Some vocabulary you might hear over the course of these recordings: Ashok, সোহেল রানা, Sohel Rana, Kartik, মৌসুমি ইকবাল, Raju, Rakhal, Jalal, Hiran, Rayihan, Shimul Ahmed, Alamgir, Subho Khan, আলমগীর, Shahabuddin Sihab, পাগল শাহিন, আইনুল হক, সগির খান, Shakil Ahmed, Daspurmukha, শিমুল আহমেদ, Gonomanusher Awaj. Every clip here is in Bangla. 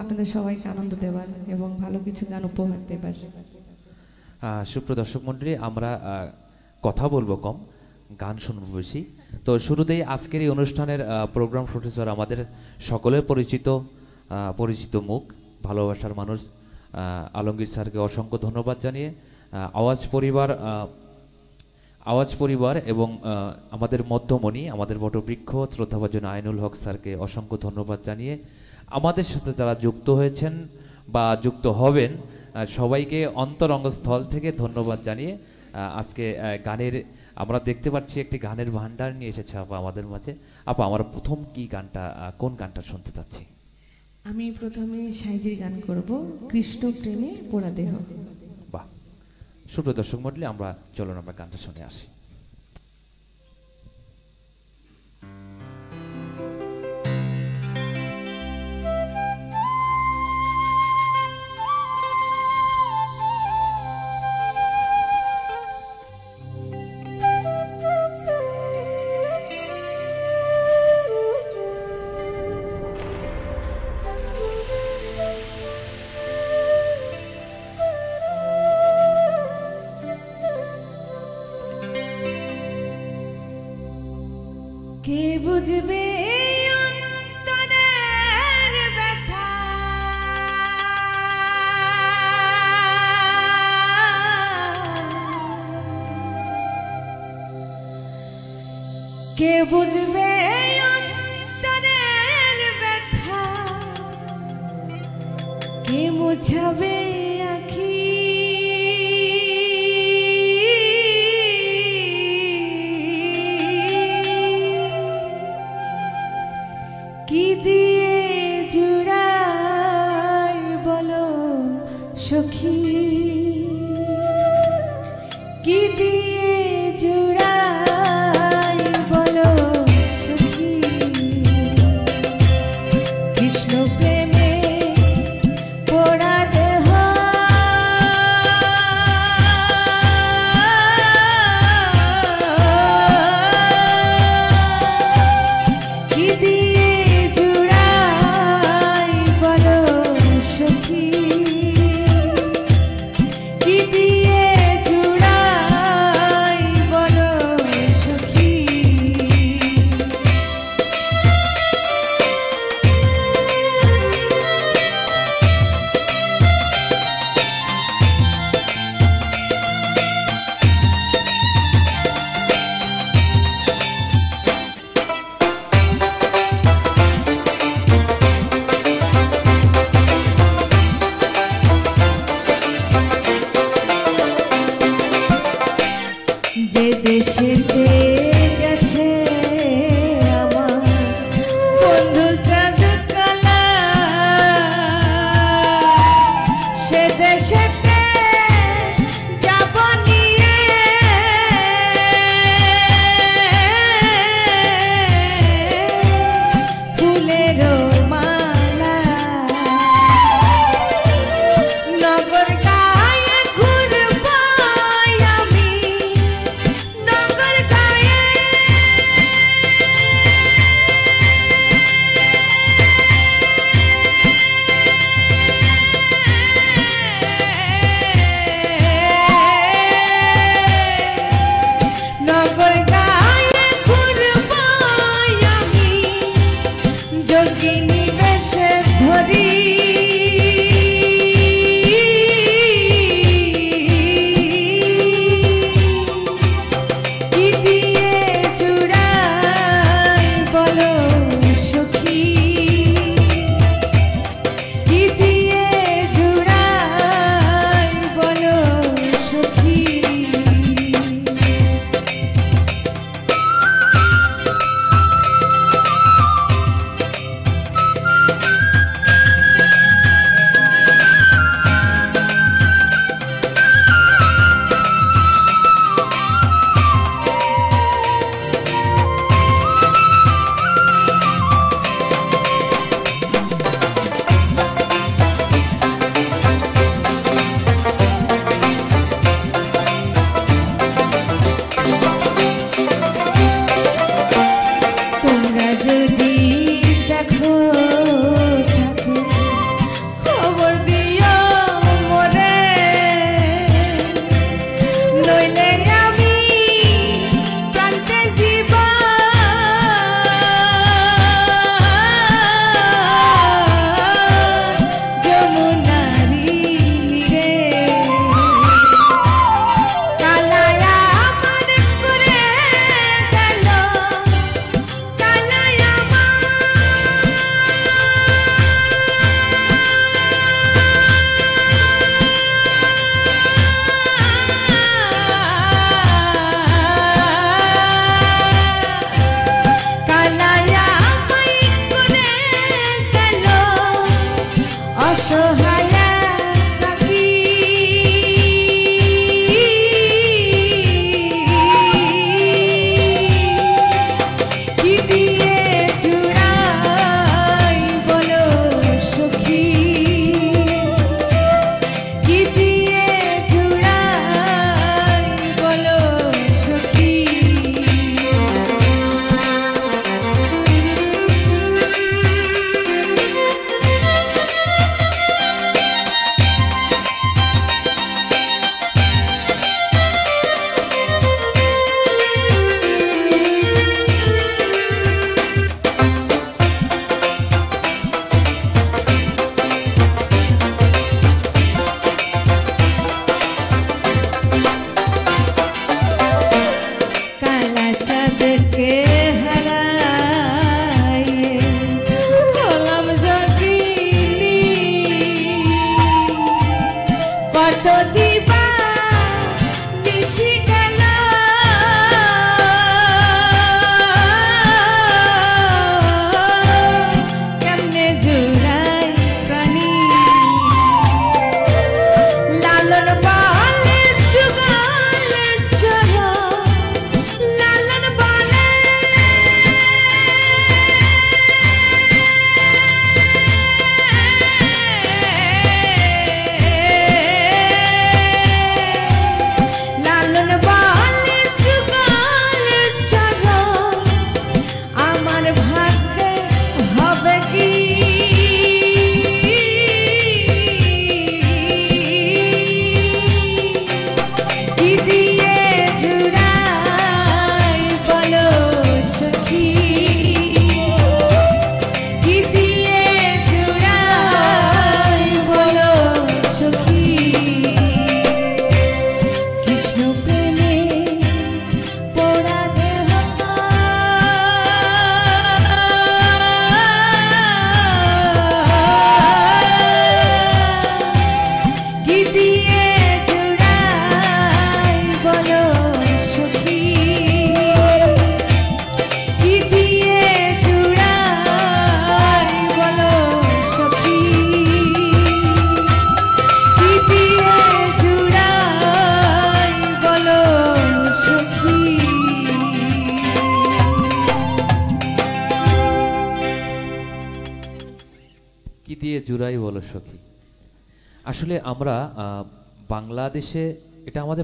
আপনাদের সবাইকে আনন্দ দেবার এবং ভালো কিছু গান উপহার দেবার। সুপ্রিয় দর্শক মণ্ডলী, আমরা কথা বলবো কম, গান শুনবো বেশি। তো শুরুতেই আজকের এই অনুষ্ঠানের প্রোগ্রাম প্রডিউসার আমাদের সকলের পরিচিত মুখ, ভালোবাসার মানুষ আলমগীর স্যারকে অসংখ্য ধন্যবাদ জানিয়ে আওয়াজ পরিবার এবং আমাদের মধ্যমণি, আমাদের বটবৃক্ষ শ্রদ্ধাভাজন আইনুল হক স্যারকে অসংখ্য ধন্যবাদ জানিয়ে আমাদের সাথে যারা যুক্ত হয়েছেন বা যুক্ত হবেন সবাইকে অন্তরঙ্গস্থল থেকে ধন্যবাদ জানিয়ে আজকে গানের আমরা দেখতে পাচ্ছি একটি গানের ভান্ডার নিয়ে এসেছে আপা আমাদের মাঝে। আপা, আমরা প্রথম কোন গানটা শুনতে চাচ্ছি? আমি প্রথমে সাইজির গান করব, কৃষ্ণ প্রেমে পোড়া দেহ। বাহ, সুপ্রিয় দর্শক মণ্ডলী, চলুন আমরা গানটা শুনে আসি।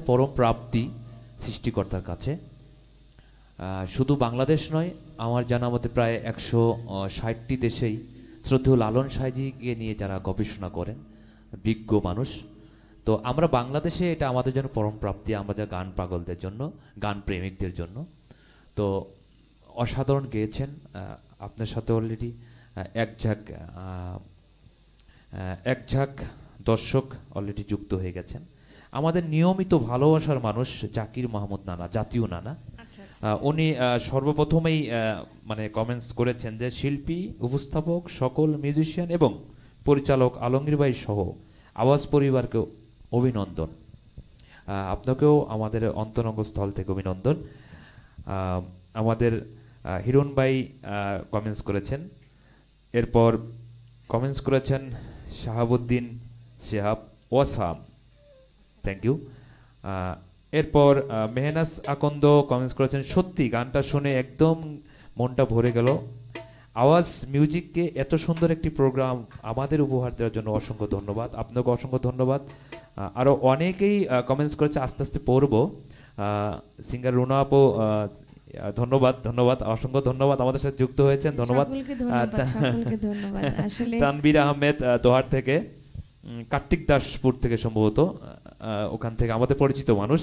परम प्राप्ति सृष्टिकर्तार काछे शुधु बांग्लादेश नय आमार जाना मते प्राय 160टी देशेई श्रद्धेय लालन शाहजीके निये जारा गवेषणा करें विज्ञ मानुष तो आमरा बांग्लादेशे एटा आमादेर जोन्नो परम प्राप्ति आमरा जा गान पागलदेर जोन्नो गान प्रेमिकदेर जोन्नो तो असाधारण गेयेछेन आपनार साथे अलरेडी एक झाक दर्शक अलरेडी जुक्त हये गेछेन आमादेर नियमित भालोबासार मानुष जाकिर महमूद नाना जातीय नाना उनी सर्वप्रथमेई माने कमेंट्स करेछेन जे शिल्पी उपस्थापक सकल मिउजिशियान एवं परिचालक आलमगीर भाई सह आवाज परिवारके अभिनंदन आपनाकेओ आमादेर अंतरंग स्थल थेके अभिनंदन आमादेर हिरन भाई कमेंट्स करेछेन एरपर कमेंट्स करेछेन शाहाबुद्दीन सिहाब ओसाम थैंक यू एरपर मेहनास आकंद कमेंट्स करेছেন সত্যি গানটা শুনে একদম মনটা ভরে গেল আওয়াজ মিউজিক কে এত সুন্দর একটি প্রোগ্রাম আমাদের উপহার দেওয়ার জন্য অসংখ্য ধন্যবাদ আপনাকে অসংখ্য ধন্যবাদ আরো অনেকেই কমেন্টস করেছে আস্তে আস্তে পড়ব সিঙ্গার রুনা আপু ধন্যবাদ ধন্যবাদ অসংখ্য ধন্যবাদ আমাদের সাথে যুক্ত হয়েছেন ধন্যবাদ সকলকে ধন্যবাদ আসলে তানবীর আহমেদ দোহার থেকে कार्तिक दासपुर থেকে সম্ভবত ওখান থেকে আমাদের পরিচিত মানুষ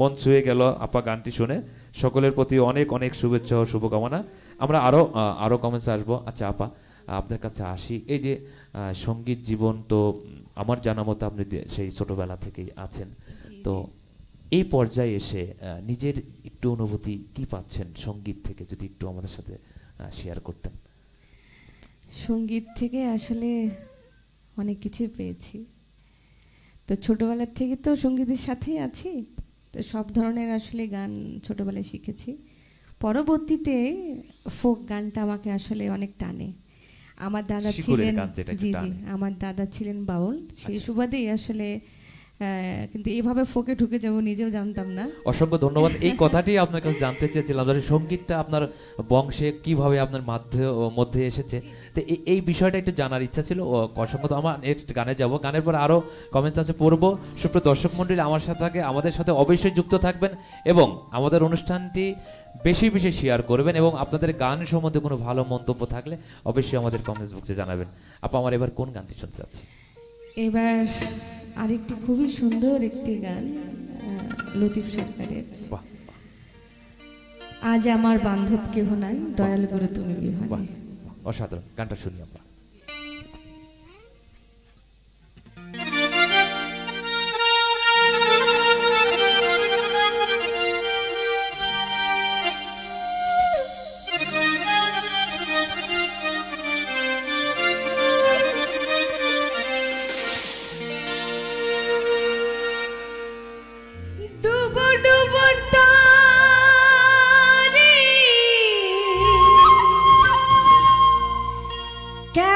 মন ছুঁয়ে গেল আপা গানটি শুনে সকলের প্রতি অনেক অনেক শুভেচ্ছা ও শুভকামনা আমরা আরো কমেন্টস আসবো আচ্ছা আপা আপনার কাছে আসি এই যে সংগীত জীবন তো আমার জানা মতে আপনি সেই ছোটবেলা থেকেই আছেন তো এই পর্যায়ে এসে নিজের একটু অনুভূতি কি পাচ্ছেন সংগীত থেকে যদি একটু আমাদের সাথে শেয়ার করতেন সংগীত থেকে আসলে অনেক কিছু পেয়েছি তো ছোটবেলা থেকে তো সঙ্গীতের সাথেই আছি তো সব ধরনের আসলে গান ছোটবেলায় শিখেছি পরবর্তীতে ফোক গানটা আমাকে আসলে অনেক টানে আমার দাদা ছিলেন জি জি আমার দাদা ছিলেন বাউল সেই সুবাদেই আসলে কিন্তু এইভাবে ফোকে ঢুকে যাব নিজেও জানতাম না অসংখ্য ধন্যবাদ এই কথাটি আপনার কাছে জানতে চেয়েছিলাম যে সংগীতটা আপনার বংশে কিভাবে আপনার মধ্যে এসেছে তো এই বিষয়টা একটু জানার ইচ্ছা ছিল অসংখ্য আমরা নেক্সট গানে যাব গানের পর আরো কমেন্টস আছে পড়ব সুপ্রিয় দর্শক মণ্ডলী আমাদের সাথে অবশ্যই যুক্ত থাকবেন এবং আমাদের অনুষ্ঠানটি বেশি বেশি শেয়ার করবেন এবং আপনাদের গান সম্বন্ধে কোনো ভালো মন্তব্য থাকলে অবশ্যই আমাদের কমেন্টস বক্সে জানাবেন আপা আমার এবার কোন গানটি শুনতে যাচ্ছি এবার আরেকটি খুবই সুন্দর একটি গান লতিফ সরকারের আজ আমার বান্ধব কেহ নাই দয়াল গুরু তুমি বিহানে অসাধারণ গানটা শুনি আমরা क्या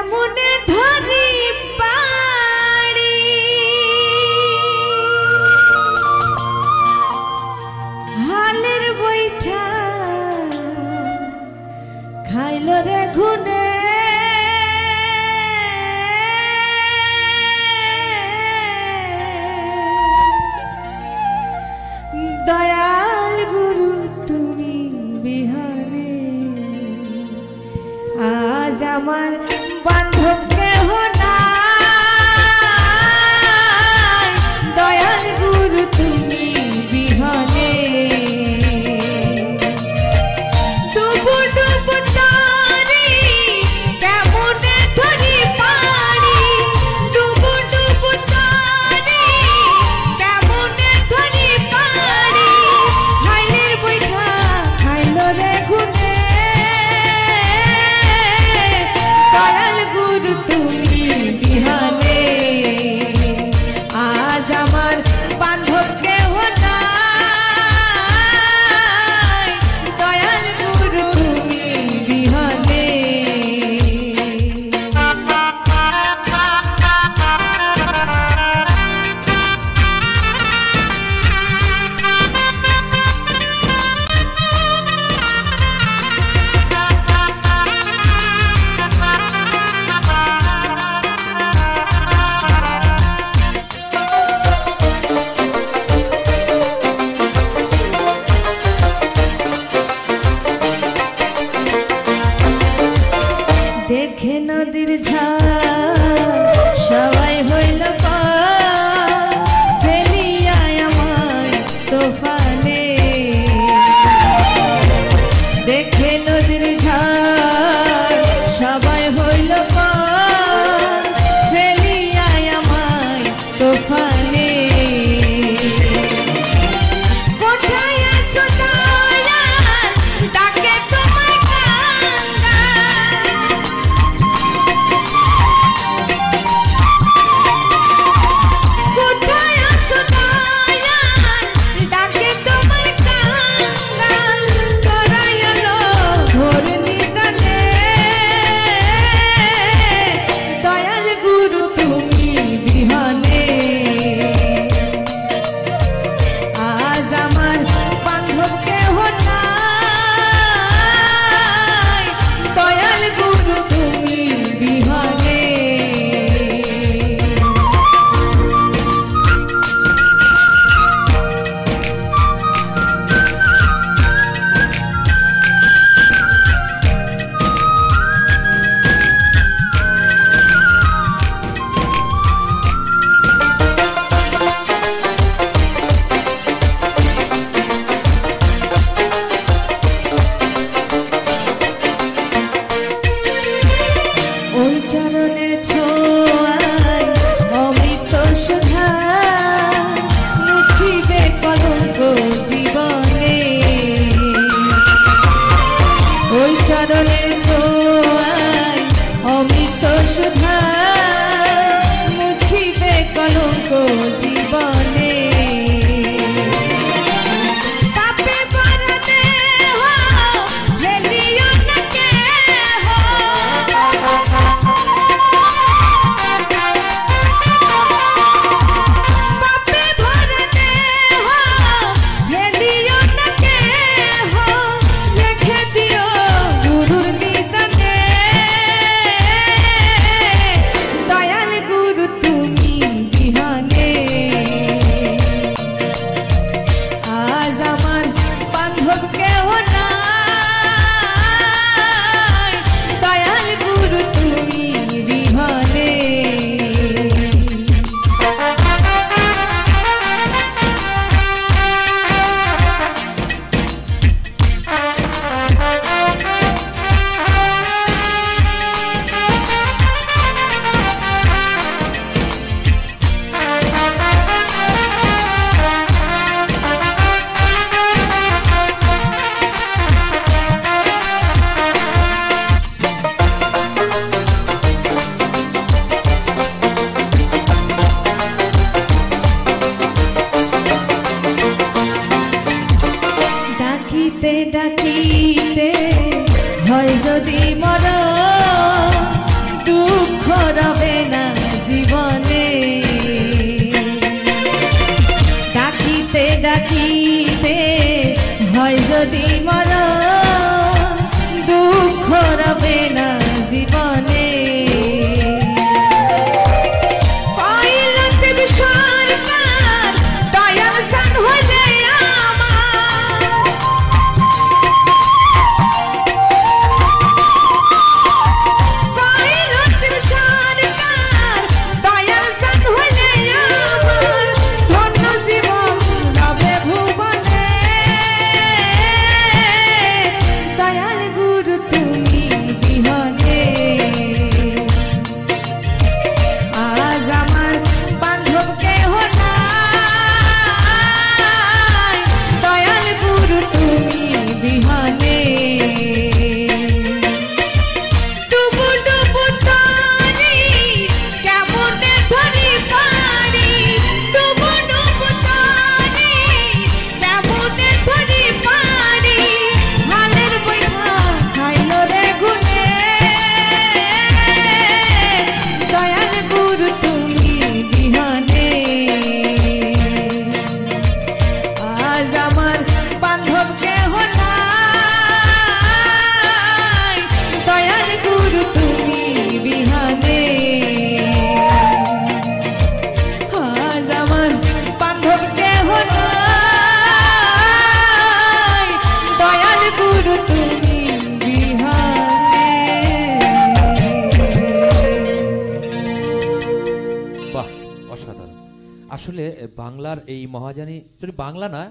বাংলা না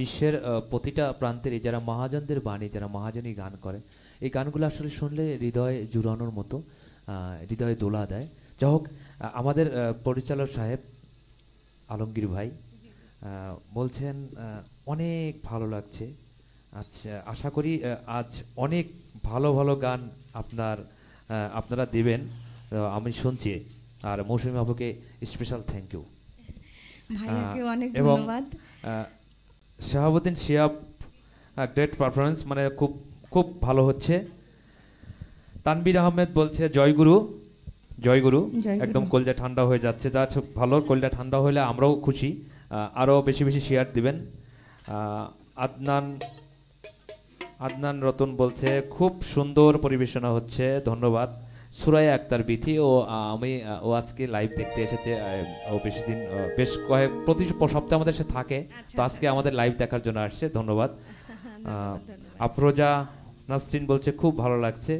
বিশ্বের প্রতিটা প্রান্তের যারা মহাজনদের বাণী যারা মহাজনী গান করে এই গানগুলো আসলে শুনলে হৃদয় জুড়ানোর মতো হৃদয়ে দোলা দেয়। যাই হোক আমাদের পরিচালক সাহেব আলমগীর ভাই বলছেন অনেক ভালো লাগছে। আচ্ছা আশা করি আজ অনেক ভালো ভালো গান আপনারা দেবেন আমি শুনছি। আর মৌসুমী আপুকে স্পেশাল থ্যাংক ইউ। ভাইয়াকে অনেক ধন্যবাদ। শাহাবুদ্দিন শিহাব গ্রেট পারফরমেন্স মানে খুব খুব ভালো হচ্ছে। তানবির আহমেদ বলছে জয়গুরু জয়গুরু একদম কলজা ঠান্ডা হয়ে যাচ্ছে। যা ভালো কলজা ঠান্ডা হলে আমরাও খুশি। আরও বেশি বেশি শেয়ার দিবেন। আদনান রতন বলছে খুব সুন্দর পরিবেশনা হচ্ছে ধন্যবাদ। সুরাইয়া আক্তার বিথি ও আমি ও আজকে লাইভ দেখতে এসেছে। ও বেশি দিন বেশ কয়েক প্রতি সপ্তাহে আমাদের সাথে থাকে তো আজকে আমাদের লাইভ দেখার জন্য আসছে ধন্যবাদ। আফরোজা নাসরিন বলছে খুব ভালো লাগছে।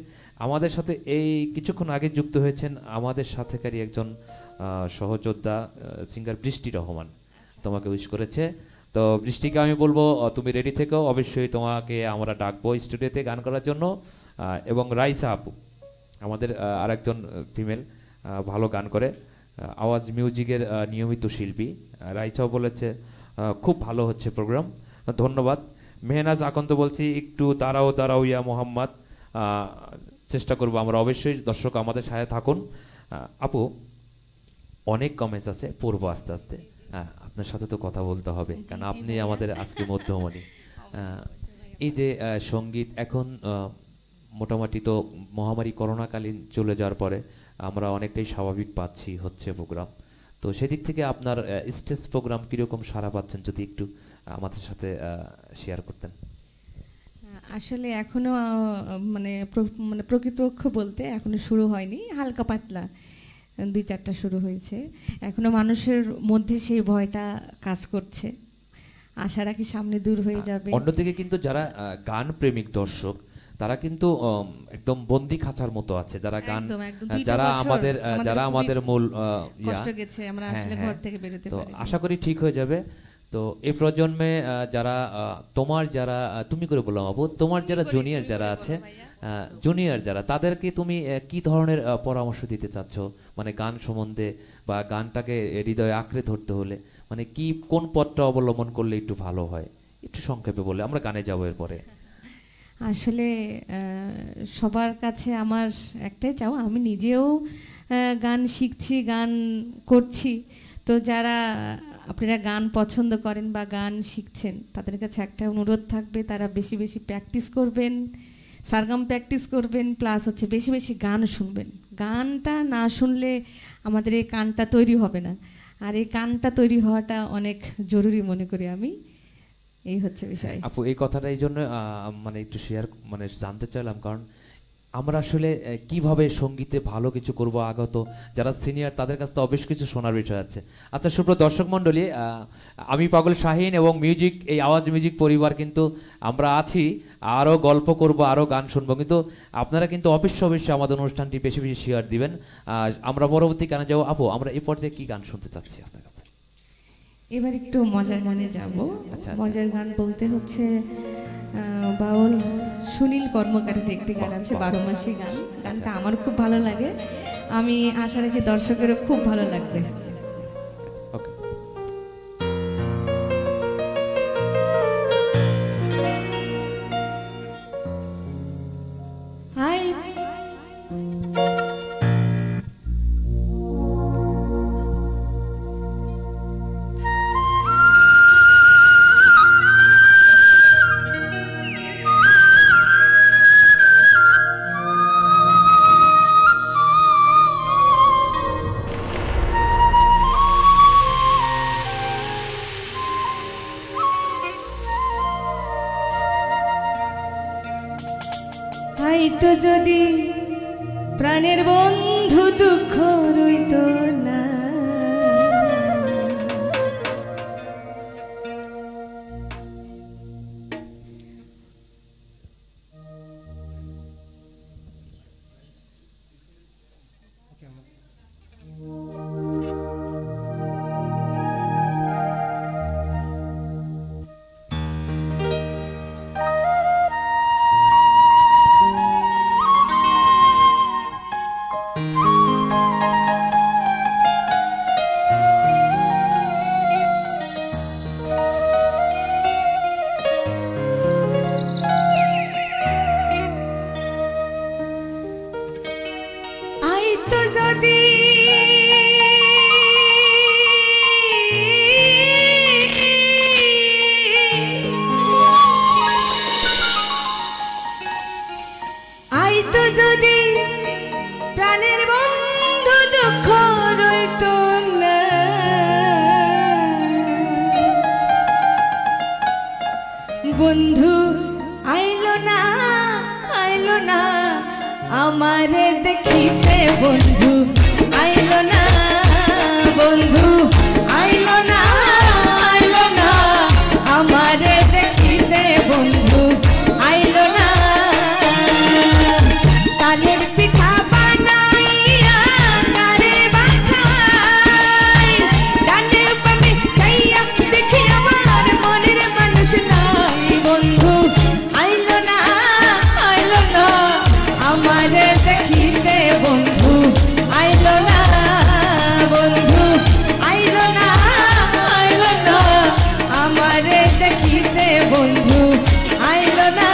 আমাদের সাথে এই কিছুক্ষণ আগে যুক্ত হয়েছেন আমাদের সাথেকারী একজন সহযোদ্ধা সিঙ্গার বৃষ্টি রহমান তোমাকে উইশ করেছে। তো বৃষ্টিকে আমি বলবো তুমি রেডি থেকেও অবশ্যই তোমাকে আমরা ডাকবো স্টুডিওতে গান করার জন্য। এবং রাইসা আপু আমাদের আরেকজন ফিমেল ভালো গান করে আওয়াজ মিউজিকের নিয়মিত শিল্পী রাইসাও বলেছে খুব ভালো হচ্ছে প্রোগ্রাম ধন্যবাদ। মেহনাজ আকন্ত বলছি একটু দাঁড়াও ইয়া মোহাম্মদ চেষ্টা করব আমরা অবশ্যই। দর্শক আমাদের সাথে থাকুন। আপু অনেক কমেন্টস আছে পড়বো আস্তে আস্তে। হ্যাঁ আপনার সাথে তো কথা বলতে হবে কারণ আপনি আমাদের আজকে মধ্যমণি। এই যে সঙ্গীত এখন মোটামুটি তো মহামারী করোনাকালীন চলে যাওয়ার পরে আমরা অনেকটাই স্বাভাবিক পাচ্ছি হচ্ছে প্রোগ্রাম। তো সেদিক থেকে আপনার স্টেজ প্রোগ্রাম কীরকম সাড়া পাচ্ছেন যদি একটু আমাদের সাথে শেয়ার করতেন। আসলে এখনও মানে প্রকৃতপক্ষ বলতে এখনও শুরু হয়নি হালকা পাতলা দুই চারটা শুরু হয়েছে। এখনও মানুষের মধ্যে সেই ভয়টা কাজ করছে। আশা রাখি সামনে দূর হয়ে যাবে। অন্যদিকে কিন্তু যারা গান প্রেমিক দর্শক তারা কিন্তু একদম বন্দি খাঁচার মতো আছে যারা গান যারা আমাদের মূল কষ্ট গেছে আমরা আসলে ঘর থেকে বেরোতে পারি। আশা করি ঠিক হয়ে যাবে। তো এই প্রজন্মে যারা তুমি করে বললাম আপু তোমার যারা জুনিয়র যারা আছে তাদেরকে তুমি কি ধরনের পরামর্শ দিতে চাচ্ছ মানে গান সম্বন্ধে বা গানটাকে হৃদয়ে আঁকড়ে ধরতে হলে মানে কি কোন পথটা অবলম্বন করলে একটু ভালো হয় একটু সংক্ষেপে বলে আমরা গানে যাবো এরপরে। আসলে সবার কাছে আমার একটাই চাও আমি নিজেও গান শিখছি গান করছি। তো যারা আপনারা গান পছন্দ করেন বা গান শিখছেন তাদের কাছে একটা অনুরোধ থাকবে তারা বেশি বেশি প্র্যাকটিস করবেন সারগাম প্র্যাকটিস করবেন প্লাস হচ্ছে বেশি বেশি গান শুনবেন। গানটা না শুনলে আমাদের এই কানটা তৈরি হবে না আর এই কানটা তৈরি হওয়াটা অনেক জরুরি মনে করি আমি। এই হচ্ছে বিষয়। আপু এই কথাটা এইজন্য মানে একটু শেয়ার মানে জানতে চাইলাম, কারণ আমরা আসলে কিভাবে সঙ্গীতে ভালো কিছু করব, আগত যারা সিনিয়র তাদের কাছ থেকে অবশ্য কিছু শোনার বিষয় আছে। আচ্ছা সুপ্র দর্শক মণ্ডলী, আমি পাগল শাহিন এবং মিউজিক এই আওয়াজ মিউজিক পরিবার কিন্তু আমরা আছি, আরও গল্প করব, আরও গান শুনবো, কিন্তু আপনারা কিন্তু অবশ্যই আমাদের অনুষ্ঠানটি বেশি বেশি শেয়ার দিবেন। আমরা পরবর্তী গানে যাবো। আপু আমরা এই পর্যায়ে কী গান শুনতে চাচ্ছি আপনার কাছে? এবার একটু মজার গানে যাব। মজার গান বলতে হচ্ছে বাউল সুনীল কর্মকারের একটি গান আছে, 12 মাসি গান। গানটা আমার খুব ভালো লাগে, আমি আশা রাখি দর্শকেরও খুব ভালো লাগবে। যদি প্রাণের বন্ধু দুঃখ রইত না, বন্ধু আইলো না আইলো না আমারে দেখিতে, বন্ধু আইলো না, বন্ধু আইলো না আইলো না আমারে দেখিতে, বন্ধু আইলো না। তালের পিঠা বানাইয়া তারে ভাত খাই, ডানে বামে যাইয়া দেখি আমার মনের মানুষ না, বন্ধু আইলো না আমারে দেখিতে, বন্ধু আইলো না, বন্ধু আইলো না আমারে দেখিতে, বন্ধু আইলো না।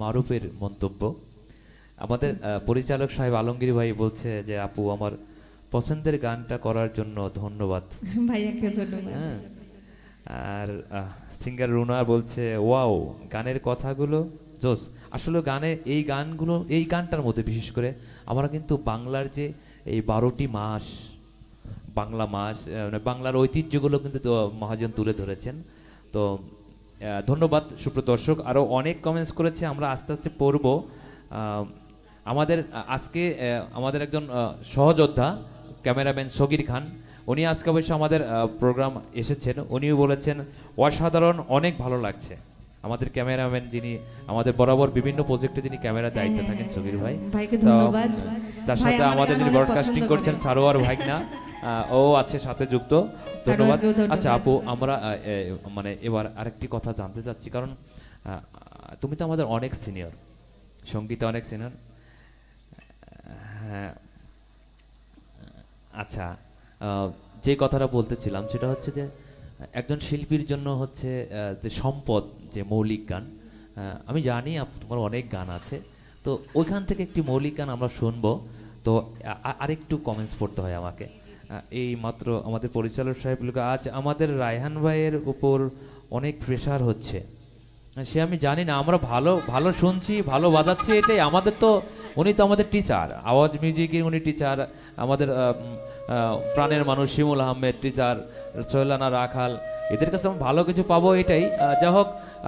मारुफेर मंतब्य आमादेर परिचालक साहेब आलमगीर भाई बोलছে যে আপু আমার পছন্দের গানটা করার জন্য ধন্যবাদ ভাইয়াকে ধন্যবাদ। আর সিঙ্গার রুনা বলছে ওয়াও গানের কথাগুলো জোস। আসলে গানের এই গানগুলো এই গানটার মধ্যে বিশেষ করে আমরা কিন্তু বাংলার যে এই ১২টি মাস বাংলা মাস মানে বাংলার ঐতিহ্যগুলো কিন্তু মহাজন তুলে ধরেছেন। তো ধন্যবাদ সুপ্রিয় দর্শক। আরও অনেক কমেন্টস করেছে, আমরা আস্তে আস্তে পড়ব। আমাদের আজকে আমাদের একজন সহযোদ্ধা ক্যামেরাম্যান সগির খান, উনি আজকে অবশ্য আমাদের প্রোগ্রাম এসেছেন, উনিও বলেছেন অসাধারণ, অনেক ভালো লাগছে। हमारे कैमरा मैन जिनी हमारे बराबर विभिन्न प्रोजेक्ट जिनी कैमरा दायित्व था किन सुगीर भाई तो ताशता हमारे जिनी ब्रॉडकास्टिंग करते हैं सारोवार भाई ना ओ अच्छे साथे जुकतो तो नवाद अच्छा आपो हमरा मने ये बार आरेक्टी कथा जानते जा अच्छी कारण तुम इतना हमारे अनेक सीनियर शंकित अनेक सीनियर अच्छा जे कथा रा बोलते चिलाम चिटा होते जे एक जन शिल्पीर जन्नो होते जे शंपोत जे मौलिक गान अमी जानी आप तुम्हारे अनेक गाना चे तो उखान तक एक टी मौलिक गान हमरा शोन बो तो आरेक टू कमेंट्स पड़ता है आमाके ये मात्रो हमारे परिचालन शायद लोग आज हमारे रायहान भाईर ऊपर अनेक प्रेशर होते शे अमी जानी ना हमरा भालो भालो शोनची भालो वादाची ये हमारे तो उन्हीं तो हमारे टीचर आवाज म्यूजिक की उन्हीं टीचर हमारे प्राणेर मानुष शिमुल अहमेद टीचर सोहेल राना राखाल इधर का सब भालो किसी पावो ये टाइ जहाँ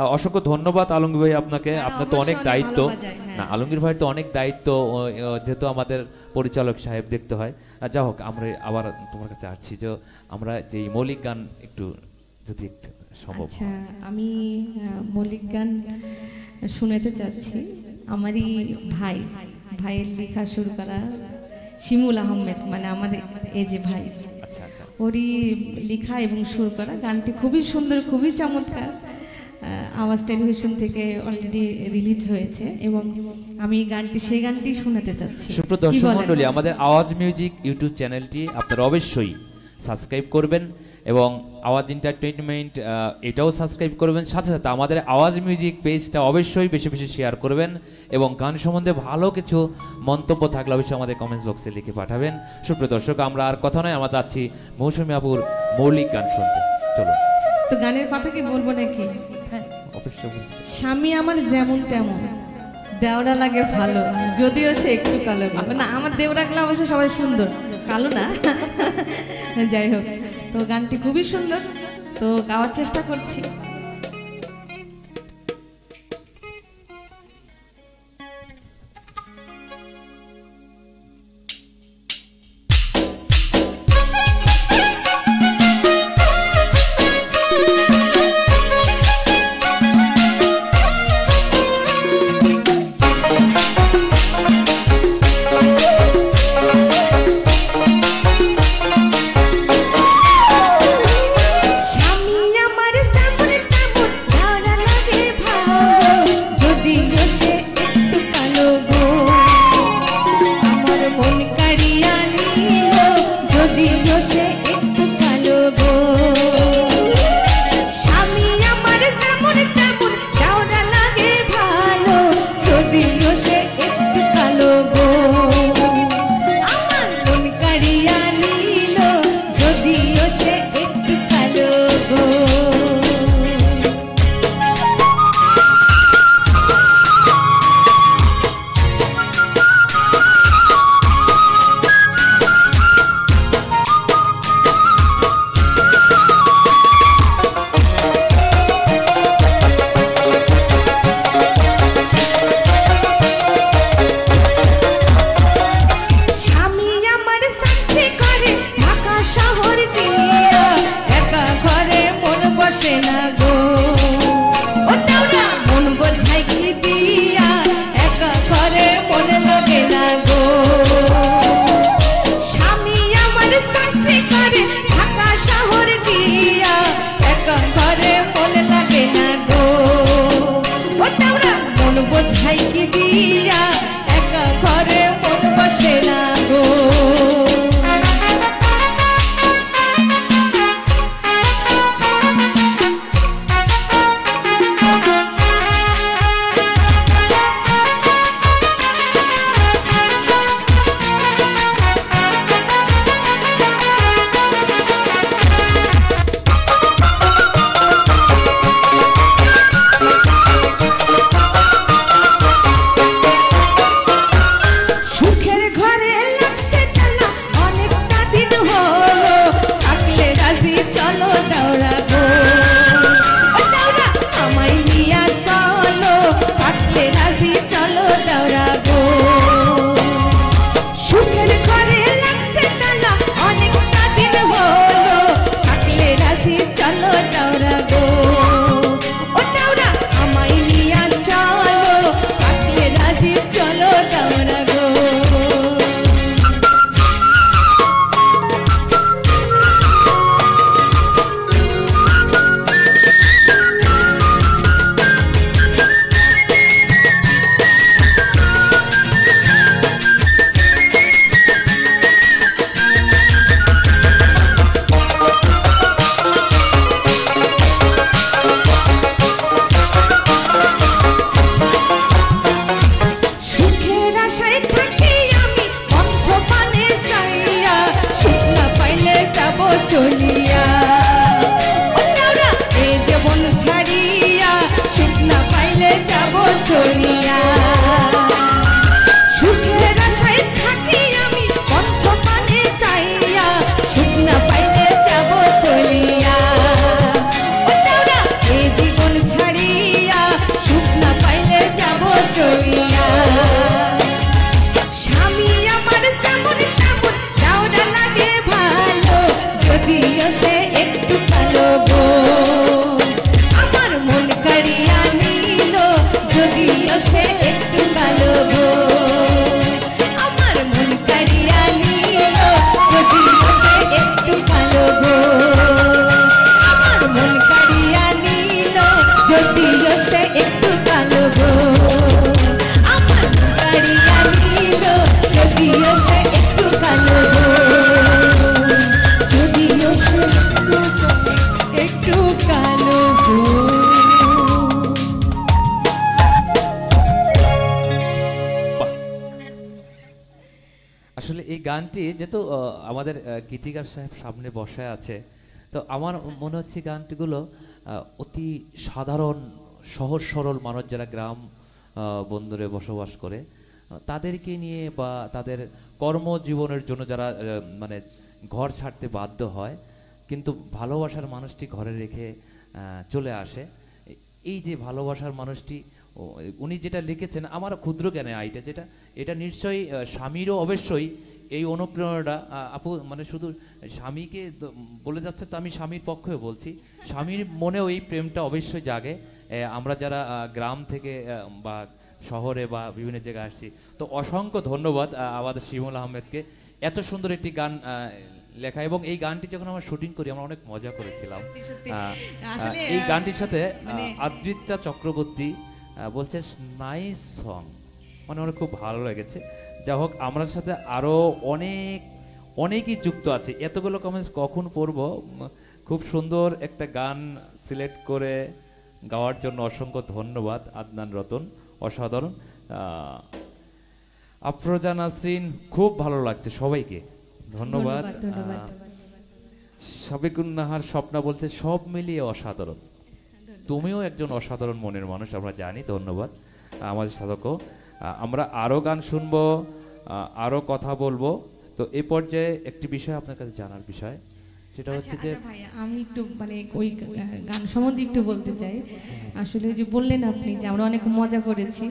अशोक को धन्यवाद आलमगीर भाई आपना के आपने तो अनेक दायित्व ना आलमगीर भाई तो अनेक दायित्व जेतो हमारे परिचालक साहेब देखते हैं जहाँ हमरे आवार तुम्हारे का चार्ची जो हमरा जी मौलिक गान एक टू जो दिख शंभव अच्छा अमी मौलिक गान सुनेते चार्ची हमारी भाई भाई लिखा शुरू करा शिमुल अहमेद माने हमारे एजे भाई औरी लिखा एवं शुरू करा गानटी खूब ही सुंदर खूब ही चमत्कार आवाज टेलीविजन थे के ऑलरेडी रिलीज हुए थे एवं आमी गानटी शे गानटी सुनते चाहते सुप्रदर्शन मंडली हमारे आवाज म्यूजिक यूट्यूब चैनल टी आपने अवश्य सब्सक्राइब कर बेन एवं आवाज इंटरटेनमेंट एटाओ सब्सक्राइब करবেন সাথে সাথে আমাদের আওয়াজ মিউজিক পেজটা অবশ্যই বেশি বেশি শেয়ার করবেন এবং গান সম্বন্ধে ভালো কিছু মন্তব্য থাকলে অবশ্যই আমাদের কমেন্টস বক্সে লিখে পাঠাবেন সুপ্রিয় দর্শক আমরা আর কথা নয় আমরা যাচ্ছি মৌসুমী আপুর মৌলিক গান শুনতে চলো তো গানের কথা কি বলবো নাকি হ্যাঁ অবশ্যই স্বামী আমার যেমন তেমন দেওড়া লাগে ভালো যদিও সে একটু কালো না আমার দেওড়াগুলো অবশ্য সবাই সুন্দর কালো না যাই হোক तो गानटी खूब ही सुंदर तो गावार चेष्टा करछी ये गानटी जेतो आमादेर गीतिकार साहेब सामने बसे आछे तो आमार मने हच्छे गानटीगुलो अति साधारण सहज सरल मानुष जारा ग्राम बंदरे बसबास करे तादेरके निये बा तादेर कर्मजीवनेर जोन्नो जारा माने घर छाड़ते बाध्य हय किन्तु भालोबासार मानुषटी घरे रेखे चले आसे এই যে ভালোবাসার মানুষটি উনি যেটা লিখেছেন আমার ক্ষুদ্র জ্ঞানে আইটা যেটা এটা নিশ্চয়ই স্বামীরও অবশ্যই এই অনুপ্রেরণাটা আপু মানে শুধু স্বামীকে বলে যাচ্ছে তো আমি স্বামীর পক্ষে বলছি স্বামীর মনেও এই প্রেমটা অবশ্যই জাগে আমরা যারা গ্রাম থেকে বা শহরে বা বিভিন্ন জায়গায় আসছি তো অসংখ্য ধন্যবাদ আমাদের শিমুল আহমেদকে এত সুন্দর একটি গান লেখা এবং এই গানটি যখন আমরা শুটিং করি আমরা অনেক মজা করেছিলাম আসলে এই গানটির সাথে আদিত্য চক্রবর্তী বলছে নাইস সং মানে আমার খুব ভালো লেগেছে যা হোক আমার সাথে আরও অনেকই যুক্ত আছে এতগুলো কমেন্টস কখন পড়ব খুব সুন্দর একটা গান সিলেক্ট করে গাওয়ার জন্য অসংখ্য ধন্যবাদ আদনান রতন অসাধারণ আফরোজা নাসরিন খুব ভালো লাগছে সবাইকে ধন্যবাদ সাবিকুন নাহার স্বপ্ন বলতে সব মিলিয়ে অসাধারণ তুমিও একজন অসাধারণ মনের মানুষ আমরা জানি ধন্যবাদ আমাদের সাথেও আমরা আরও গান শুনবো আরও কথা বলবো তো এই পর্যায়ে একটি বিষয় আপনার কাছে জানার বিষয় সেটা হচ্ছে যে ভাইয়া আমি একটু মানে ওই গান সম্বন্ধে একটু বলতে চাই আসলে যে বললেন আপনি যে আমরা অনেক মজা করেছি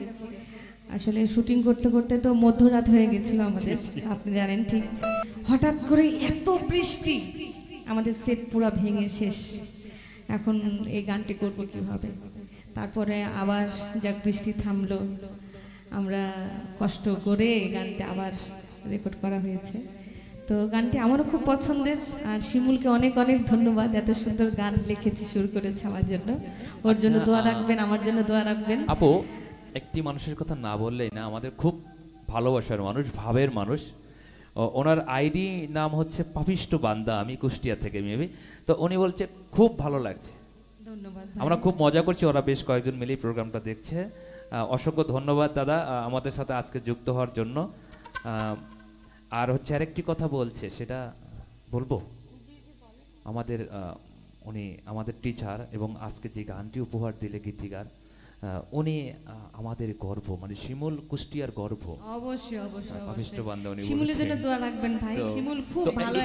আসলে শুটিং করতে করতে তো মধ্যরাত হয়ে গেছিল আমাদের আপনি জানেন ঠিক হঠাৎ করে এত বৃষ্টি আমাদের সেট পুরো ভেঙে শেষ এখন এই গানটি করব কিভাবে তারপরে আবার যাক বৃষ্টি থামলো আমরা কষ্ট করে এই গানটি আবার রেকর্ড করা হয়েছে তো গানটি আমারও খুব পছন্দের আর শিমুলকে অনেক অনেক ধন্যবাদ এত সুন্দর গান লিখেছি শুরু করেছে আমার জন্য ওর জন্য দোয়া রাখবেন আমার জন্য দোয়া রাখবেন আপু একটি মানুষের কথা না বললেই না আমাদের খুব ভালোবাসার মানুষ ভাবের মানুষ ওনার আইডি নাম হচ্ছে পাপিষ্ট বান্দা আমি কুষ্টিয়া থেকে মেবি তো উনি বলছে খুব ভালো লাগছে ধন্যবাদ আমরা খুব মজা করছি ওরা বেশ কয়েকজন মিলে প্রোগ্রামটা দেখছে অসংখ্য ধন্যবাদ দাদা আমাদের সাথে আজকে যুক্ত হওয়ার জন্য আর হচ্ছে আরেকটি কথা বলছে সেটা বলবো আমাদের উনি আমাদের টিচার এবং আজকে যে গানটি উপহার দিলে গীতিকার উনি আমাদের গর্ব মানে শিমুল কুষ্টিয়ার গর্ব অবশ্যই অবশ্যই অবশ্যই শিমুলের জন্য দোয়া রাখবেন ভাই শিমুল খুব ভালো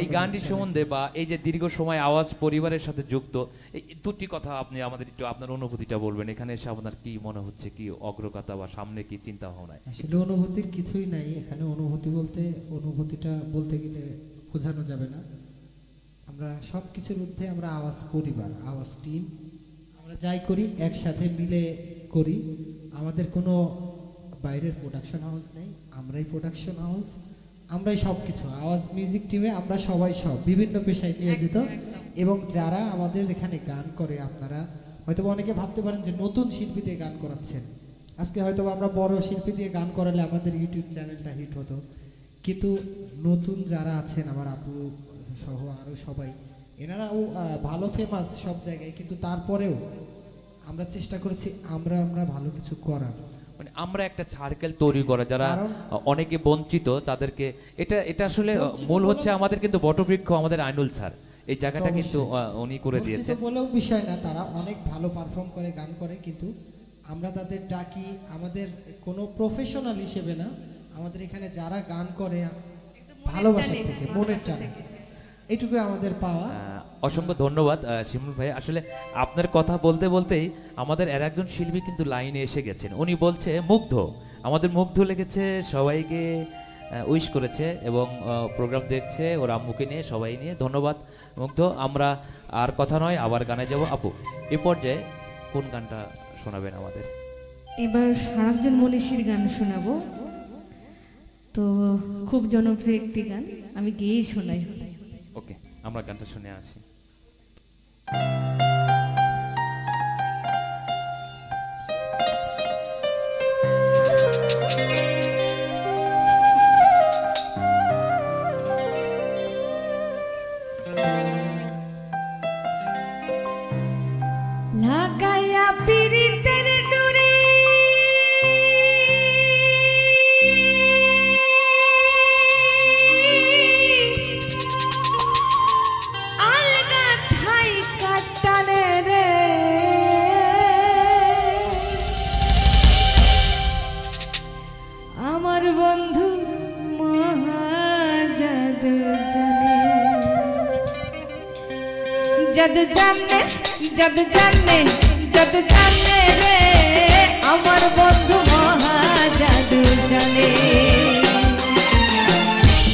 এই গানটি সম্বন্ধে বা এই যে দীর্ঘ সময় আওয়াজ পরিবারের সাথে যুক্ত এই দুটি কথা আপনি আমাদের একটু আপনার অনুভূতিটা বলবেন এখানে এসে আপনার কি মনে হচ্ছে কি অগ্রগতি বা সামনে কি চিন্তা ভাবনা আসলে অনুভূতির কিছুই নাই এখানে অনুভূতি বলতে অনুভূতিটা বলতে গেলে বোঝানো যাবে না আমরা সবকিছুর মধ্যে আমরা আওয়াজ পরিবার আওয়াজ টিম আমরা যাই করি একসাথে মিলে করি আমাদের কোনো বাইরের প্রোডাকশন হাউস নেই আমরাই প্রোডাকশন হাউস আমরাই সব কিছু আওয়াজ মিউজিক টিমে আমরা সবাই সব বিভিন্ন পেশায় নিয়োজিত এবং যারা আমাদের এখানে গান করে আপনারা হয়তো অনেকে ভাবতে পারেন যে নতুন শিল্পী দিয়ে গান করাচ্ছেন আজকে হয়তো আমরা বড় শিল্পী দিয়ে গান করালে আমাদের ইউটিউব চ্যানেলটা হিট হতো কিন্তু নতুন যারা আছেন আমার আপু সহ আরও সবাই এনারাও ভালো ফেমাস সব জায়গায় কিন্তু তারপরেও আমরা চেষ্টা করেছি আমরা আমরা ভালো কিছু করার মানে আমরা একটা সার্কেল তৈরি করা যারা অনেকে বঞ্চিত তাদেরকে এটা এটা আসলে মূল হচ্ছে আমাদের কিন্তু বটবৃক্ষ আমাদের আইনুল স্যার এই জায়গাটা কিন্তু উনি করে দিয়েছে বলেও বিষয় না তারা অনেক ভালো পারফর্ম করে গান করে কিন্তু আমরা তাদের ডাকি আমাদের কোনো প্রফেশনাল হিসেবে না আমাদের এখানে যারা গান করে ভালোবাসা থেকে মনের টানে এইটুকু আমাদের পাওয়া অসংখ্য ধন্যবাদ শিমুল ভাই আসলে আপনার কথা বলতে বলতেই আমাদের আর একজন শিল্পী কিন্তু লাইনে এসে গেছেন উনি বলছে মুগ্ধ আমাদের মুগ্ধ লেগেছে সবাইকে উইশ করেছে এবং প্রোগ্রাম দেখছে ওর আম্মুকে নিয়ে সবাই নিয়ে ধন্যবাদ মুগ্ধ আমরা আর কথা নয় আবার গানে যাব আপু এ পর্যায়ে কোন গানটা শোনাবেন আমাদের এবার শাহাবুদ্দিন মনীষীর গান শোনাবো তো খুব জনপ্রিয় একটি গান আমি গেয়েই শোনাই ওকে আমরা গানটা শুনে আসি লাগাইয়া পিরিতের ডুরি जद जाने रे अमर बंधु महाजद जाने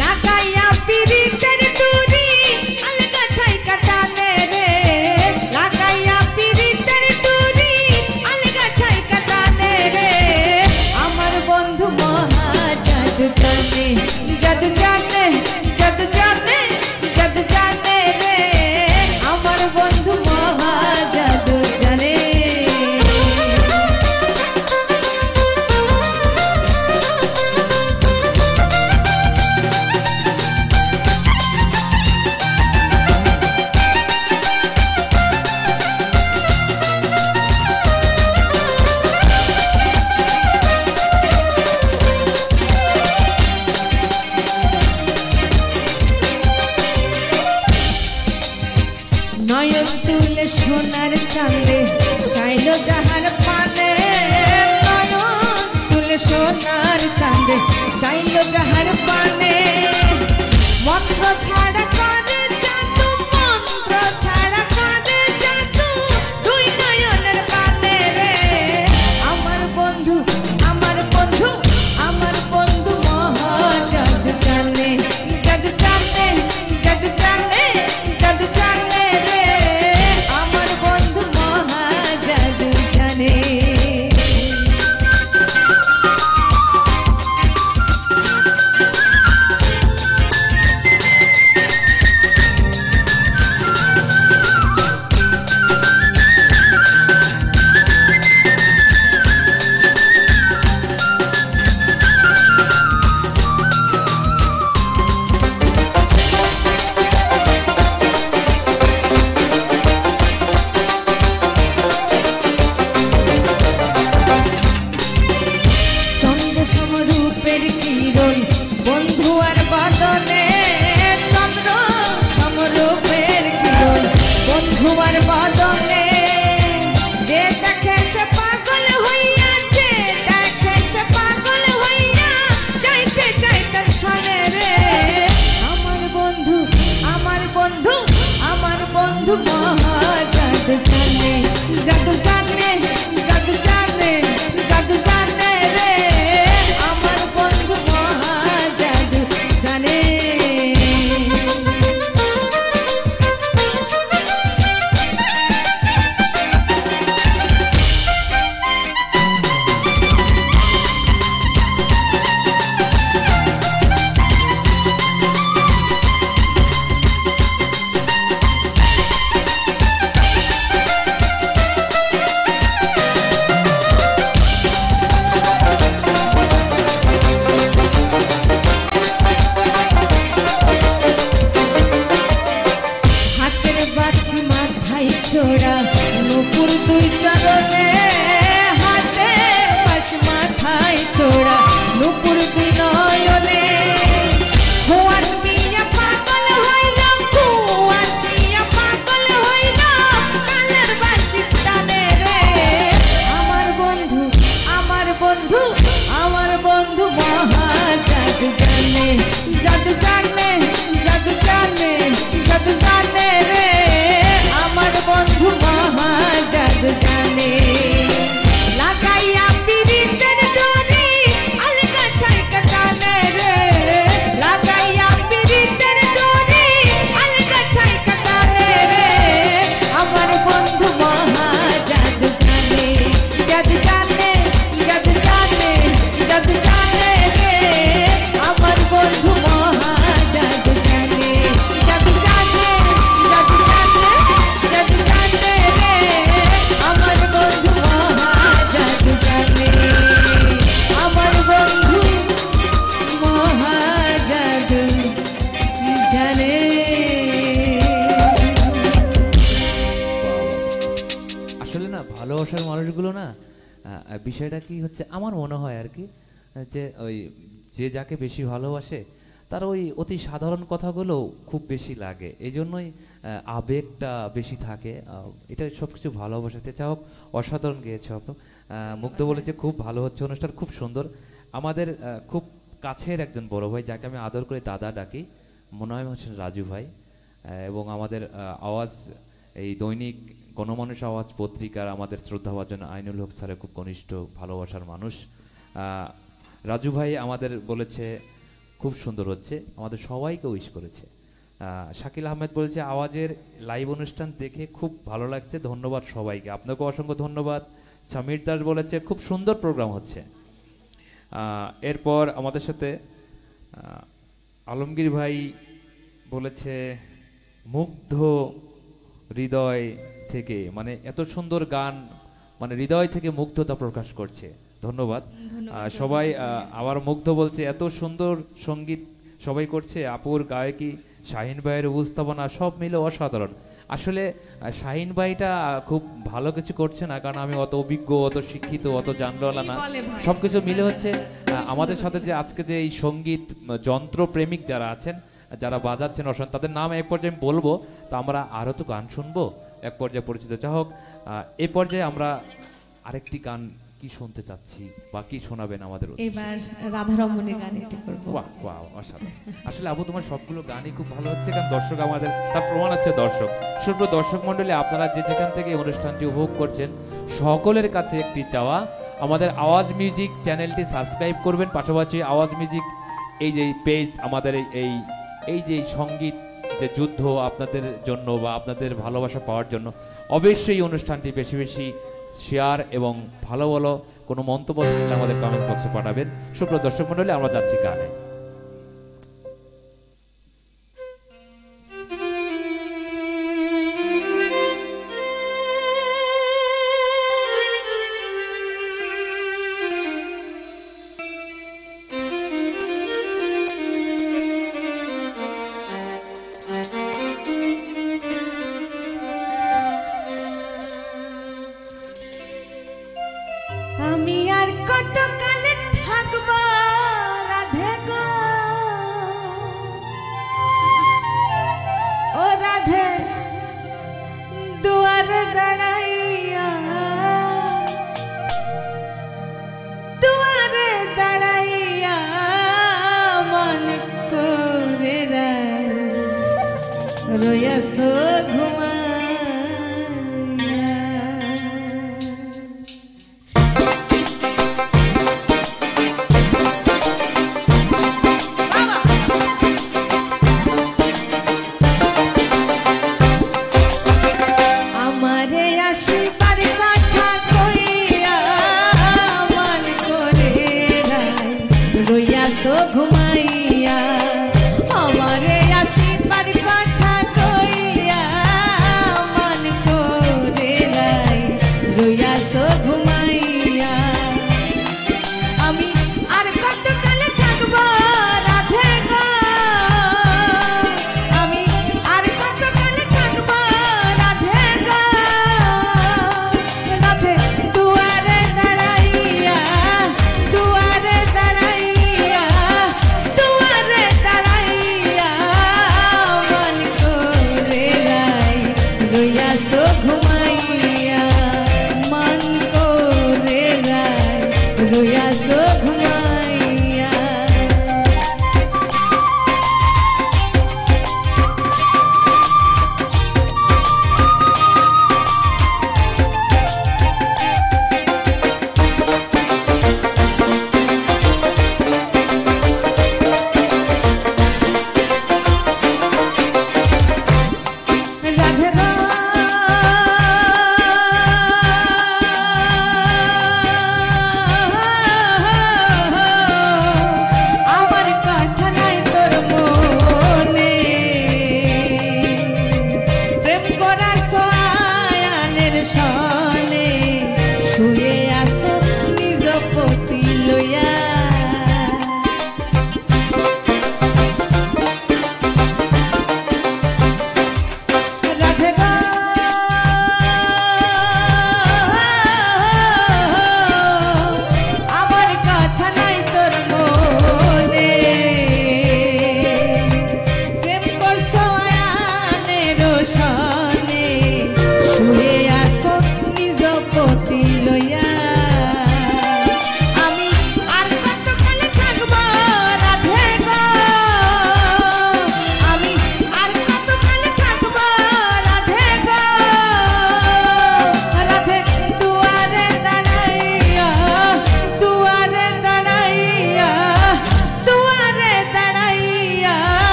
लागाया पीरी तेरी दूरी अलग थाई कटाने रे लागाया पीरी तेरी दूरी अलग थाई कटाने रे अमर बंधु महाजद जाने जद जाने रे अमर बंधु महाजद जाने सोनार चांदे चाइलो जहार पाने नयन तुले सोनार चांदे चाइलो जहार पाने मंत्र छाड़ा काने जादू दुई नयनर पाने रे अमर बंधु महाजद जाने जे जाके बेशी भालोबाशे तार ओई अति साधारण कथागुलो खूब बेशी लागे एजन्यई आवेगटा बेशी थाके एटा सबकिछु भालोबासाते चाओ असाधारण गेयेछो मुग्ध बोलेछे खूब भालो होच्छे अनुष्ठान खूब सुंदर आमादेर खूब काछेर एकजन बड़ो भाई जाके आमि आदर करे दादा डाकी मने हय राजू भाई एबं आमादेर आवाज এই দৈনিক গণমানুষ আওয়াজ পত্রিকার আমাদের শ্রদ্ধাভাজন আইনুল হক স্যার খুব ঘনিষ্ঠ ভালোবাসার মানুষ। রাজু ভাই আমাদের বলেছে খুব সুন্দর হচ্ছে, আমাদের সবাইকে উইশ করেছে। শাকিল আহমেদ বলছে আওয়াজের লাইভ অনুষ্ঠান দেখে খুব ভালো লাগছে, ধন্যবাদ সবাইকে, আপনাকেও অসংখ্য ধন্যবাদ। সামির দাস বলেছে খুব সুন্দর প্রোগ্রাম হচ্ছে। এরপর আমাদের সাথে আলমগীর ভাই বলেছে মুগ্ধ হৃদয় থেকে, মানে এত সুন্দর গান, মানে হৃদয় থেকে মুগ্ধতা প্রকাশ করছে, ধন্যবাদ সবাই। আবার মুগ্ধ বলছে এত সুন্দর সঙ্গীত সবাই করছে, আপুর গায়কী শাহিন ভাইয়ের উপস্থাপনা সব মিলে অসাধারণ। আসলে শাহিন ভাইটা খুব ভালো কিছু করছে না, কারণ আমি অত অভিজ্ঞ অত শিক্ষিত অত জানলেওয়ালা না, সব কিছু মিলে হচ্ছে। আমাদের সাথে যে আজকে যে এই সঙ্গীত যন্ত্রপ্রেমিক যারা আছেন, যারা বাজাচ্ছেন অসন, তাদের নাম এক পর্যায়ে আমি বলবো, তো আমরা আরও তো গান শুনবো এক পর্যায়ে পরিচিত। যা হোক এ পর্যায়ে আমরা আরেকটি গান কি শুনতে চাচ্ছি বা কি শোনাবেন আমাদের? এবার রাধারমণের গান এটি করব। বাহ বাহ অসাধারণ। আসলে আপু তোমার সবগুলো গানই খুব ভালো হচ্ছে, কারণ দর্শক আমাদের তার প্রমাণ হচ্ছে। দর্শক সুপ্র দর্শক মণ্ডলী, আপনারা যে যেখান থেকে অনুষ্ঠানটি উপভোগ করছেন সকলের কাছে একটি চাওয়া, আমাদের আওয়াজ মিউজিক চ্যানেলটি সাবস্ক্রাইব করবেন, পাশাপাশি আওয়াজ মিউজিক এই যে পেজ আমাদের এই এই যে সঙ্গীত যে যুদ্ধ আপনাদের জন্য বা আপনাদের ভালোবাসা পাওয়ার জন্য অবশ্যই অনুষ্ঠানটি বেশি বেশি শেয়ার এবং ভালো ভালো কোনো মন্তব্য থাকলে আমাদের কমেন্টস বক্সে পাঠাবেন। সুপ্রিয় দর্শক মণ্ডলী, আমরা যাচ্ছি গানে।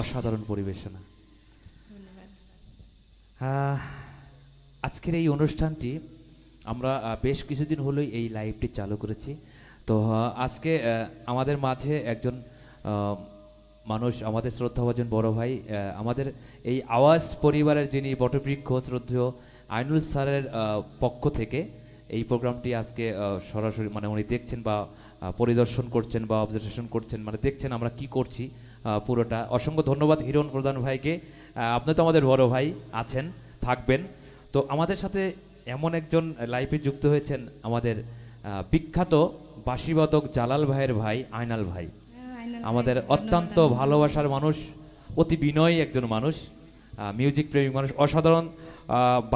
असाधारण परिवेशना आजकेर अनुष्ठानटी आमरा बेश किछुदिन हलो एई लाइवटी चालू करेछि। तो आज के आमादेर माझे एकजन मानुष आमादेर श्रद्धाभाजन बड़ो भाई आमादेर एई आवाज परिवारेर जिनि बटवृक्ष श्रद्धेय आइनुल सारेर पक्ष थेके एई प्रोग्रामटी आज के सरासरि माने उनि देखछेन बा परिदर्शन करछेन बा अबजार्भेशन करछेन माने देखछेन आमरा कि करछि पुरोटा। असंख्य धन्यवाद हिरण प्रधान भाई के आपनि तो आमादेर बड़ो भाई आछेन थाकबेन। तो आमादेर साथे एमन एकजन लाइफे जुक्त हयेछेन आमादेर विख्यात बाशीबादक जालाल भाइयेर भाई आयनाल भाई आमादेर अत्यंत भालोबासार मानुष अति बिनयी एकजन मानुष म्यूजिक प्रेमी मानुष असाधारण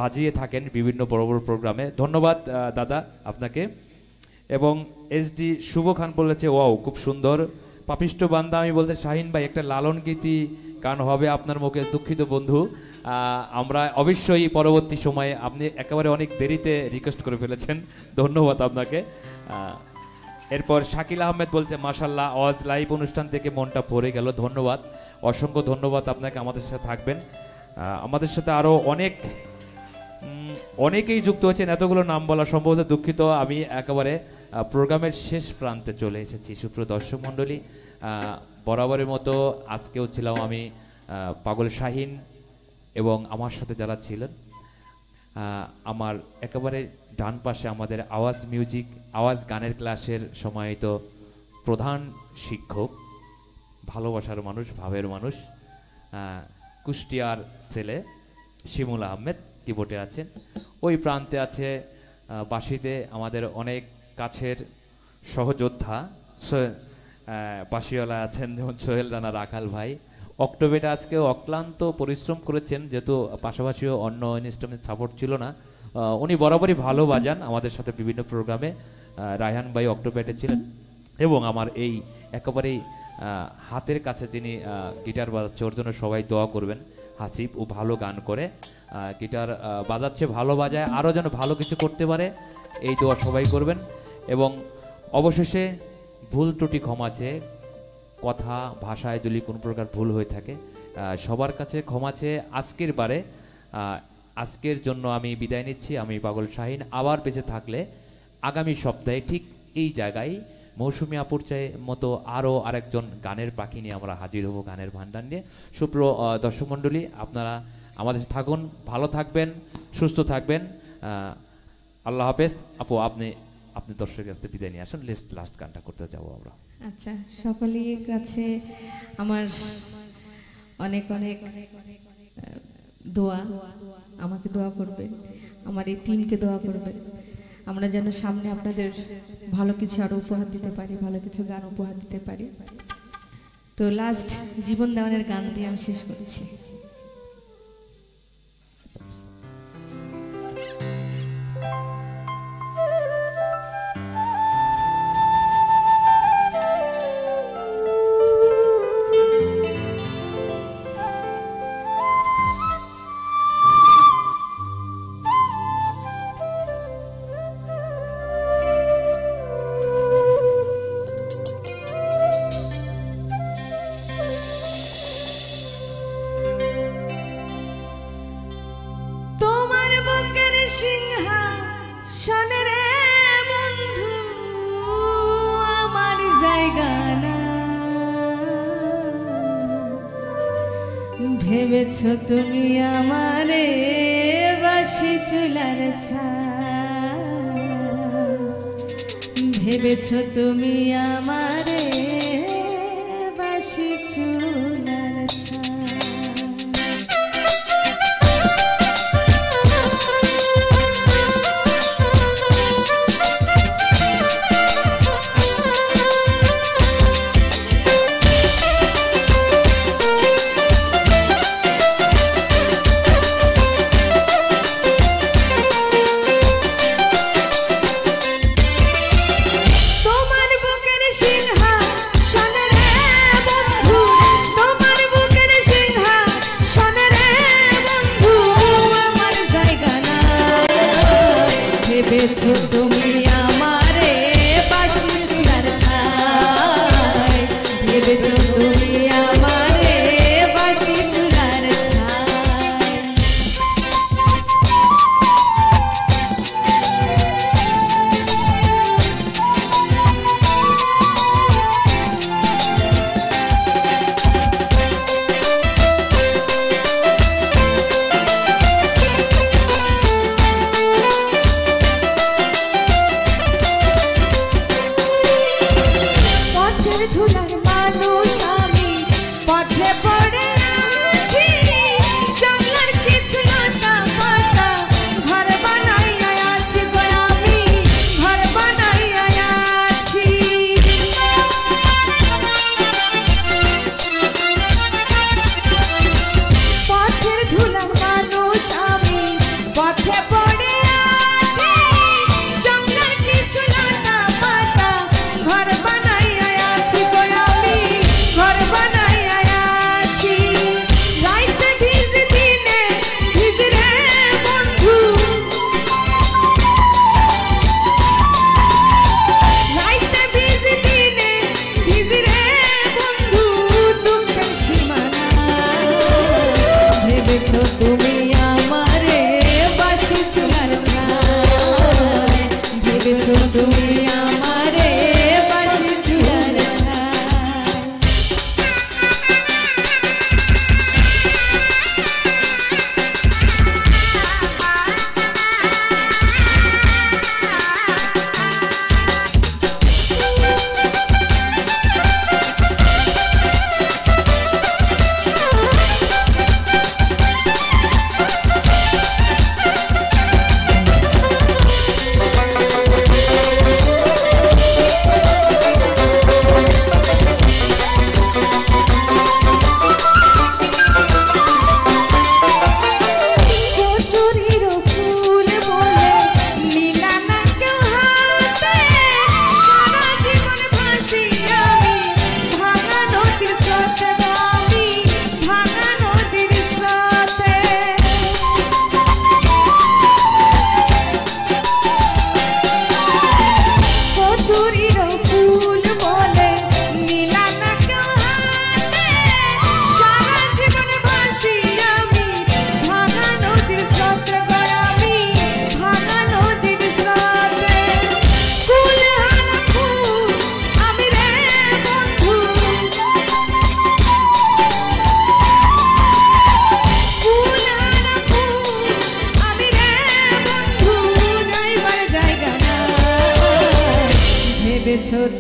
बाजिए थाकेन विभिन्न बड़ बड़ प्रोग्रामे। धन्यवाद दादा आपनाके। एवं एसडी शुभ खान बोलेछे वाओ खूब सुंदर पापिष्ट बान्दा। आमि बोलते शाहीन भाई एकटा लालन गीति गान होबे आपनार मुखे दुखित बंधु आमरा अवश्यई परवर्ती समय आपनि एकेबारे अनेक देरीते रिक्वेस्ट करे फेलेछेन धन्यवाद आपनाके। एरपर शाकिल आहमेद बोलছে माशाल्लाह आज लाइव अनुष्ठान থেকে মনটা ভরে গেল। धन्यवाद असंख्य धन्यवाद আপনাকে আমাদের সাথে থাকবেন। আমাদের সাথে আরো অনেক অনেকেই যুক্ত হয়েছেন এতগুলো নাম বলা সম্ভবত দুঃখিত আমি একেবারে প্রোগ্রামের শেষ প্রান্তে চলে এসেছি। সুপ্রিয় দর্শক মণ্ডলী বরাবরের মতো আজকেও ছিলাম আমি পাগল শাহিন এবং আমার সাথে যারা ছিলেন আমার একেবারে ডান পাশে আমাদের আওয়াজ মিউজিক আওয়াজ গানের ক্লাসের সময়ত প্রধান শিক্ষক ভালোবাসার মানুষ ভাবের মানুষ কুষ্টিয়ার ছেলে শিমুল আহমেদ কিবোর্ডে আছেন। ওই প্রান্তে আছে বাসিতে আমাদের অনেক কাছের সহযোদ্ধা বাসিওয়ালা আছেন যেমন সোহেল রানা রাখাল ভাই অক্টোবেটা আজকে অক্লান্ত পরিশ্রম করেছেন যেহেতু পাশাপাশিও অন্য ইনস্ট্রুমেন্ট সাপোর্ট ছিল না উনি বরাবরই ভালো বাজান আমাদের সাথে বিভিন্ন প্রোগ্রামে রায়হান ভাই অক্টোবেটে ছিলেন এবং আমার এই একেবারেই হাতের কাছে যিনি গিটার বাজাচ্ছে ওর জন্য সবাই দোয়া করবেন। হাসিব ও ভালো গান করে গিটার বাজাচ্ছে ভালো বাজায় আরও যেন ভালো কিছু করতে পারে এই দোয়া সবাই করবেন। এবং অবশেষে ভুল ত্রুটি ক্ষমা চেয়ে কথা ভাষায় যদি কোনো প্রকার ভুল হয়ে থাকে সবার কাছে ক্ষমা চেয়ে আজকের বারে আজকের জন্য আমি বিদায় নিচ্ছি। আমি পাগল শাহিন আবার বেঁচে থাকলে আগামী সপ্তাহে ঠিক এই জায়গায় মৌসুমি আপুর মতো আরও আরেকজন গানের পাখি নিয়ে আমরা হাজির হব গানের ভান্ডার নিয়ে। সুপ্রিয় দর্শক মণ্ডলী আপনারা আমাদের থাকুন ভালো থাকবেন সুস্থ থাকবেন আল্লাহ হাফেজ। আপু আপনি আপনি দর্শকের কাছে বিদায় নিয়ে আসুন লাস্ট গানটা করতে যাবো আমরা। আচ্ছা সকলের কাছে আমার অনেক অনেক দোয়া আমাকে দোয়া করবেন আমার এই টিমকে দোয়া করবেন আমরা যেন সামনে আপনাদের ভালো কিছু আরও উপহার দিতে পারি ভালো কিছু গান উপহার দিতে পারি। তো লাস্ট জীবন দেওয়ানের গান দিয়ে আমি শেষ করছি। তুমি আমারে বাঁশি চুলার ছায়া ভেবেছ তুমি আমারে বাঁশি চুলার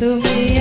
तुम्हें